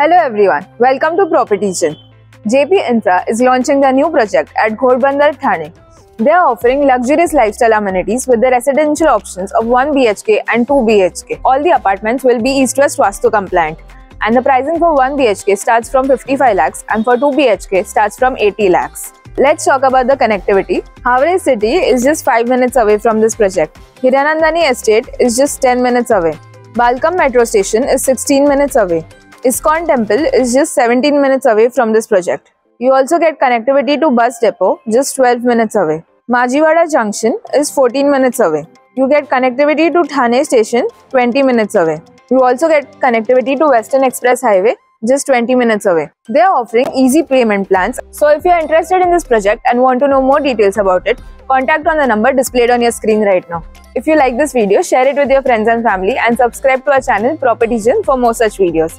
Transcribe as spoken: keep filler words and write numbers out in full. Hello everyone, welcome to Property Vision. J P Infra is launching a new project at Ghodbunder, Thane. They are offering luxurious lifestyle amenities with the residential options of one B H K and two B H K. All the apartments will be East-West Vastu compliant, and the pricing for one B H K starts from fifty-five lakhs and for two B H K starts from eighty lakhs. Let's talk about the connectivity. Haveli City is just five minutes away from this project. Hiranandani Estate is just ten minutes away. Balkum Metro Station is sixteen minutes away. ISKCON Temple is just seventeen minutes away from this project. You also get connectivity to bus depot just twelve minutes away. Majiwada Junction is fourteen minutes away. You get connectivity to Thane Station twenty minutes away. You also get connectivity to Western Express Highway just twenty minutes away. They are offering easy payment plans. So if you are interested in this project and want to know more details about it, contact on the number displayed on your screen right now. If you like this video, share it with your friends and family and subscribe to our channel Property Vision for more such videos.